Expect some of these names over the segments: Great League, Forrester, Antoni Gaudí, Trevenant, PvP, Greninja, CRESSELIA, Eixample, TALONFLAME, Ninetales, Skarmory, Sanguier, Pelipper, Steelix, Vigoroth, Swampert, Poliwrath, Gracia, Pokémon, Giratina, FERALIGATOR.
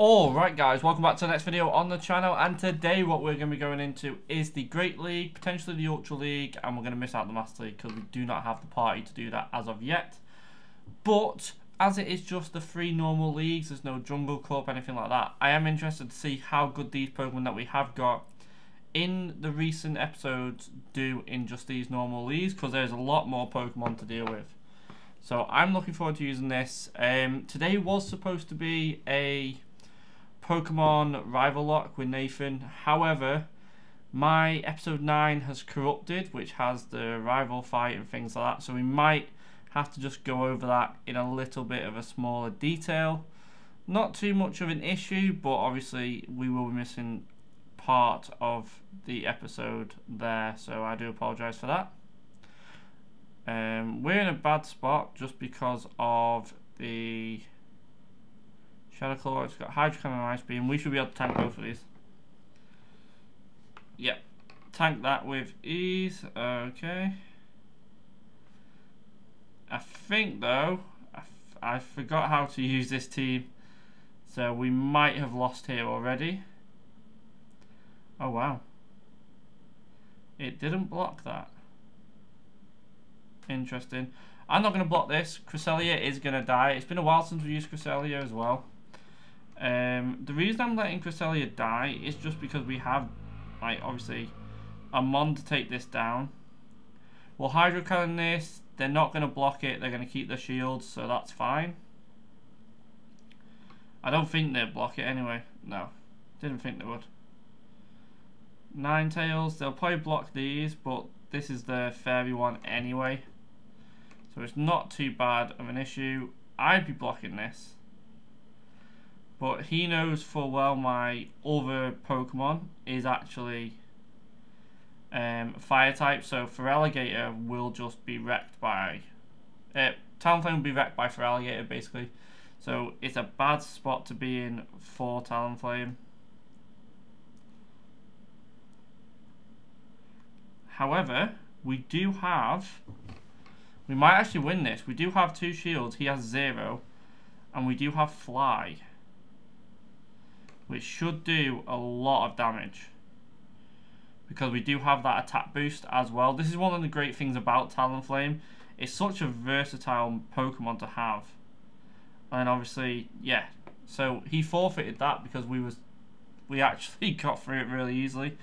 Alright guys, welcome back to the next video on the channel, and today what we're going to be going into is the Great League, potentially the Ultra League, and we're going to miss out the Master League because we do not have the party to do that as of yet. But as it is just the three normal leagues, there's no Jungle Cup, anything like that, I am interested to see how good these Pokemon that we have got in the recent episodes do in just these normal leagues, because there's a lot more Pokemon to deal with. So I'm looking forward to using this. Today was supposed to be a Pokemon rival lock with Nathan, however my episode 9 has corrupted, which has the rival fight and things like that, so we might have to just go over that in a little bit of a smaller detail. Not too much of an issue, but obviously we will be missing part of the episode there, so I do apologise for that. We're in a bad spot just because of the Shadow Claw, it's got Hydro and Ice Beam. We should be able to tank both of these. Yep. Tank that with ease. Okay. I think, though, I forgot how to use this team. So we might have lost here already. Oh, wow. It didn't block that. Interesting. I'm not going to block this. Cresselia is going to die. It's been a while since we used Cresselia as well. The reason I'm letting Cresselia die is just because we have, like, obviously a Mon to take this down. We'll Hydro Cannon this. They're not going to block it. They're going to keep their shields, so that's fine. I don't think they'll block it anyway. No, didn't think they would. Ninetales, they'll probably block these, but this is the fairy one anyway, so it's not too bad of an issue. I'd be blocking this, but he knows full well my other Pokemon is actually fire type, so Feraligator will just be wrecked by Talonflame will be wrecked by Feraligator basically, so it's a bad spot to be in for Talonflame. However, we might actually win this. We do have 2 shields, he has 0, and we do have Fly, which should do a lot of damage because we do have that attack boost as well. This is one of the great things about Talonflame. It's such a versatile Pokemon to have. And obviously, yeah, so he forfeited that because we actually got through it really easily.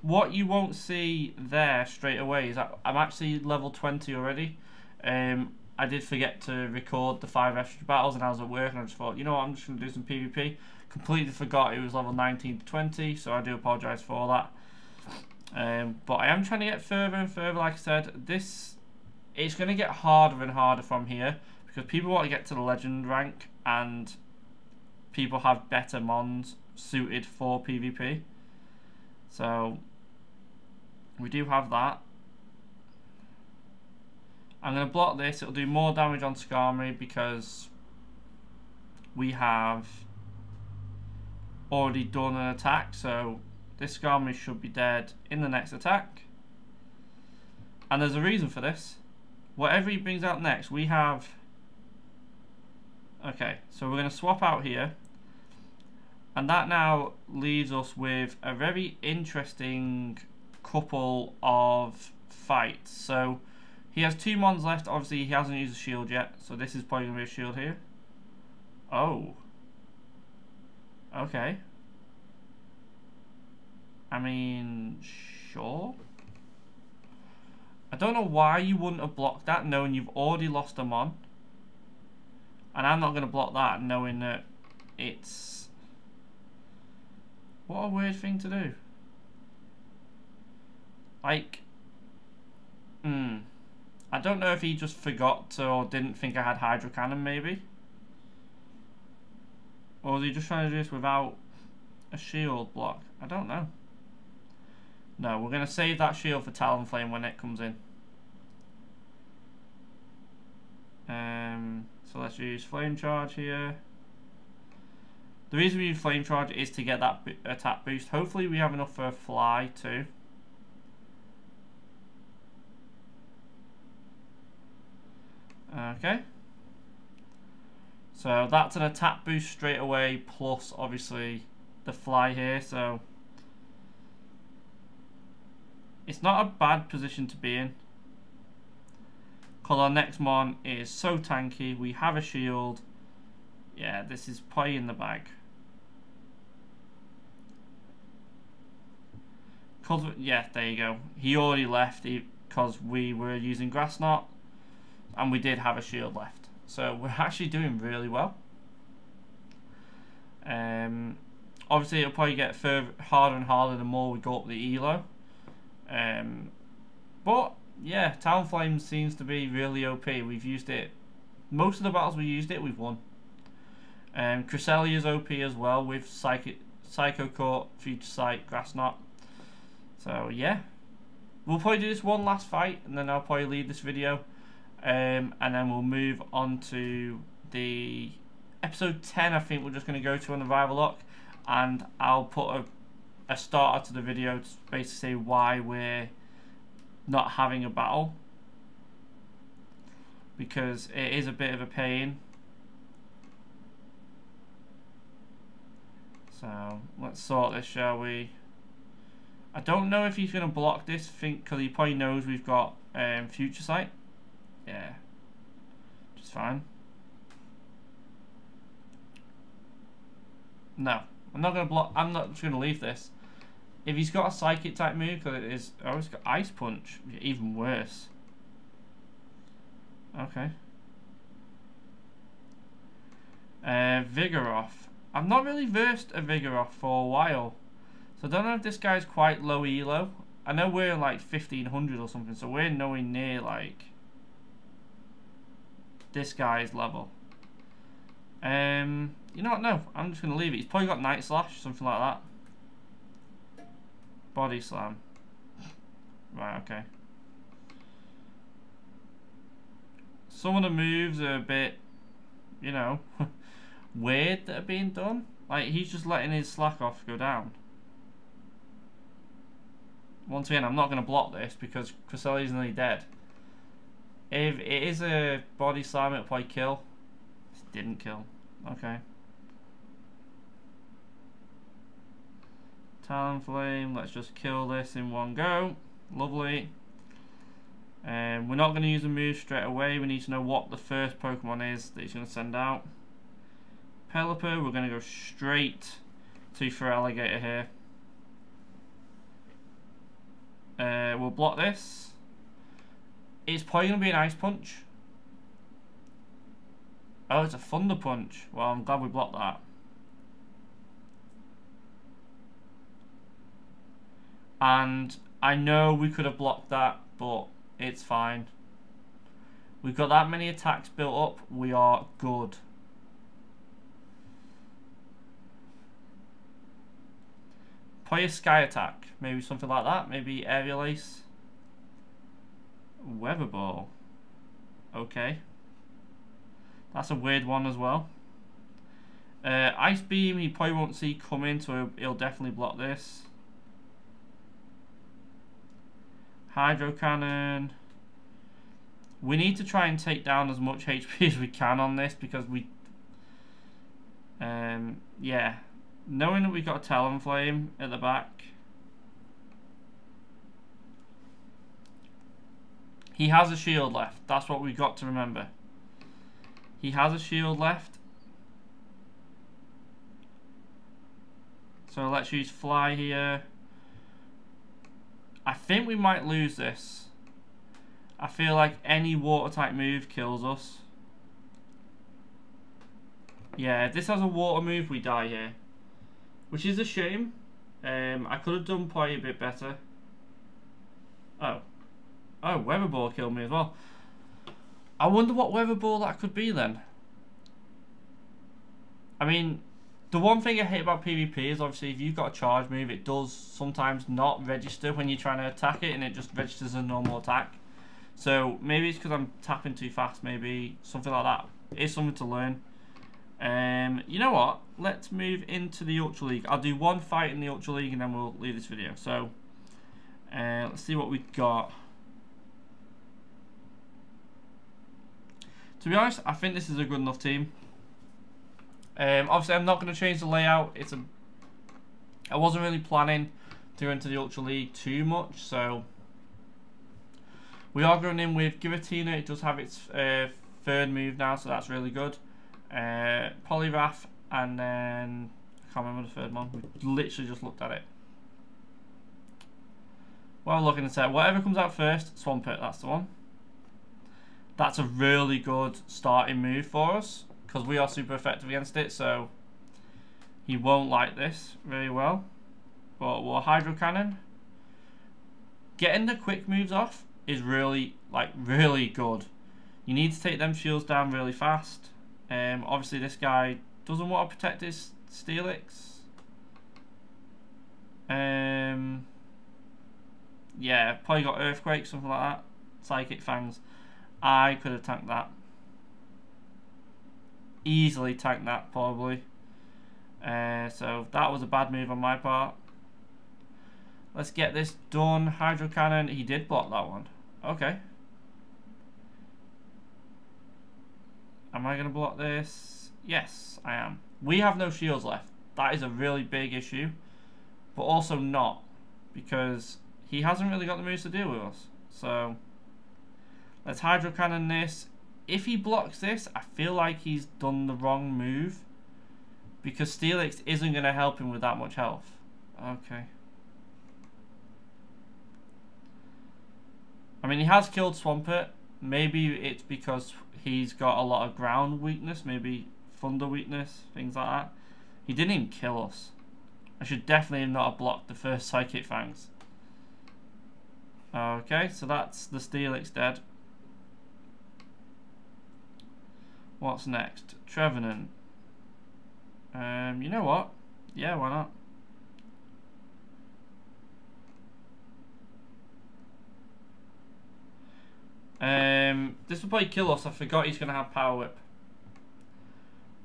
What you won't see there straight away is that I'm actually level 20 already. I did forget to record the 5 extra battles and I was at work and I just thought, you know what, I'm just going to do some PvP. Completely forgot it was level 19 to 20, so I do apologise for all that. But I am trying to get further and further, like I said. It's going to get harder and harder from here because people want to get to the legend rank and people have better mons suited for PvP. So we do have that. I'm going to block this. It'll do more damage on Skarmory because we have already done an attack. So this Skarmory should be dead in the next attack. And there's a reason for this. Whatever he brings out next, we have... Okay, so we're going to swap out here. And that now leaves us with a very interesting couple of fights. So he has 2 mons left. Obviously, he hasn't used a shield yet. So this is probably going to be a shield here. Oh. Okay. I mean, sure. I don't know why you wouldn't have blocked that knowing you've already lost a mon. And I'm not going to block that knowing that it's... What a weird thing to do. Like, I don't know if he just forgot to, or didn't think I had Hydro Cannon maybe. Or was he just trying to do this without a shield block? I don't know. No, we're going to save that shield for Talonflame when it comes in. So let's use Flame Charge here. The reason we use Flame Charge is to get that attack boost. Hopefully we have enough for a Fly too. Okay. So that's an attack boost straight away, plus obviously the fly here. So it's not a bad position to be in. Because our next mon is so tanky. We have a shield. Yeah, this is pie in the bag. Yeah, there you go. He already left because we were using Grass Knot. And we did have a shield left. So we're actually doing really well. Obviously, it'll probably get further, harder and harder the more we go up the elo. But yeah, Talonflame seems to be really OP. We've used it most of the battles we used it, we've won. Cresselia is OP as well with Psycho Court, Future Sight, Grass Knot. So yeah, we'll probably do this one last fight and then I'll probably leave this video. And then we'll move on to the episode 10. I think we're just going to go to on the rival lock, and I'll put a starter to the video to basically say why we're not having a battle, because it is a bit of a pain. So let's sort this, shall we? I don't know if he's going to block this thing because he probably knows we've got Future Sight. Yeah, just fine. No, I'm not going to block. I'm not just going to leave this. If he's got a psychic type move, because it is. Oh, he's got Ice Punch. Even worse. Okay. Vigoroth. I've not really versed a Vigoroth for a while. So I don't know if this guy's quite low elo. I know we're like 1500 or something, so we're nowhere near like this guy's level. You know what? No, I'm just going to leave it. He's probably got Night Slash, something like that. Body Slam. Right, okay. Some of the moves are a bit, you know, weird that are being done. Like, he's just letting his slack off go down. Once again, I'm not going to block this because Cresselia's nearly dead. If it is a body slam, it'll probably kill. It didn't kill. Okay. Talonflame, let's just kill this in one go. Lovely. We're not going to use a move straight away. We need to know what the first Pokemon is that he's going to send out. Pelipper, we're going to go straight to Feraligator here. We'll block this. It's probably going to be an Ice Punch. Oh, it's a Thunder Punch. Well, I'm glad we blocked that. And I know we could have blocked that, but it's fine. We've got that many attacks built up. We are good. Probably a Sky Attack. Maybe something like that. Maybe Aerial Ace. Weather Ball. Okay. That's a weird one as well. Ice Beam, he probably won't see coming, so he'll definitely block this. Hydro Cannon. We need to try and take down as much HP as we can on this because we... yeah. Knowing that we've got a Talonflame at the back... He has a shield left. That's what we've got to remember. He has a shield left. So let's use Fly here. I think we might lose this. I feel like any water type move kills us. Yeah, if this has a water move, we die here. Which is a shame. I could have done probably a bit better. Oh. Oh, Weather Ball killed me as well. I wonder what Weather Ball that could be then. I mean, the one thing I hate about PvP is obviously if you've got a charge move, it does sometimes not register when you're trying to attack it, and it just registers as a normal attack. So maybe it's because I'm tapping too fast, maybe something like that. It's something to learn. You know what? Let's move into the Ultra League. I'll do one fight in the Ultra League and then we'll leave this video. So let's see what we've got. To be honest, I think this is a good enough team. Obviously, I'm not going to change the layout. I wasn't really planning to go into the Ultra League too much, so we are going in with Giratina. It does have its third move now, so that's really good. Poliwrath, and then I can't remember the third one. We literally just looked at it. Well, I'm looking at whatever comes out first. Swampert, that's the one. That's a really good starting move for us, because we are super effective against it, so he won't like this very well. But we'll Hydro Cannon. Getting the quick moves off is really, really good. You need to take them shields down really fast. Obviously, this guy doesn't want to protect his Steelix. Yeah, probably got Earthquake, something like that. Psychic Fangs. I could have tanked that. Easily tanked that, probably. So that was a bad move on my part. Let's get this done. Hydro Cannon. He did block that one. Okay. Am I going to block this? Yes, I am. We have no shields left. That is a really big issue. But also not. Because he hasn't really got the moves to deal with us. So let's Hydro Cannon this. If he blocks this, I feel like he's done the wrong move. Because Steelix isn't going to help him with that much health. Okay. I mean, he has killed Swampert. Maybe it's because he's got a lot of ground weakness. Maybe thunder weakness. Things like that. He didn't even kill us. I should definitely not have blocked the first Psychic Fangs. Okay, so that's the Steelix dead. What's next? Trevenant. You know what? Yeah, why not? This will probably kill us. I forgot he's going to have Power Whip.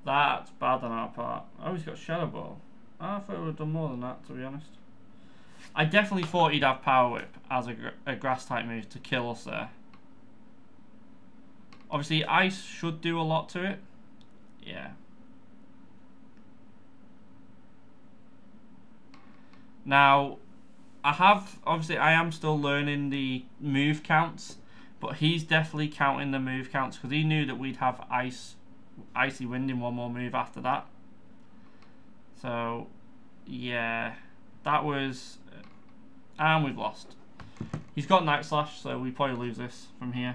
That's bad on our part. Oh, he's got Shadow Ball. I thought he would have done more than that, to be honest. I definitely thought he'd have Power Whip as a Grass-type move to kill us there. Obviously, Ice should do a lot to it. Yeah. Now, I am still learning the move counts, but he's definitely counting the move counts because he knew that we'd have Icy Wind in one more move after that. So, yeah, that was, and we've lost. He's got Night Slash, so we probably lose this from here.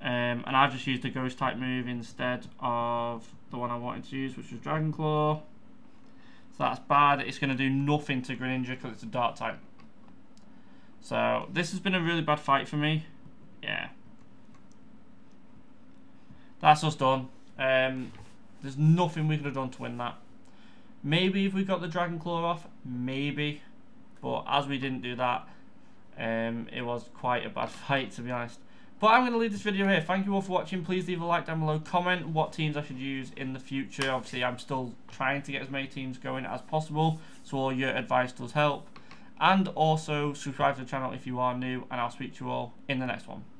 And I've just used the Ghost type move instead of the one I wanted to use, which was Dragon Claw. So that's bad. It's going to do nothing to Greninja because it's a dark type. So this has been a really bad fight for me. Yeah. That's us done. There's nothing we could have done to win that. Maybe if we got the Dragon Claw off. Maybe. But as we didn't do that, it was quite a bad fight, to be honest. But I'm going to leave this video here. Thank you all for watching. Please leave a like down below. Comment what teams I should use in the future. Obviously, I'm still trying to get as many teams going as possible. So all your advice does help. And also, subscribe to the channel if you are new. And I'll speak to you all in the next one.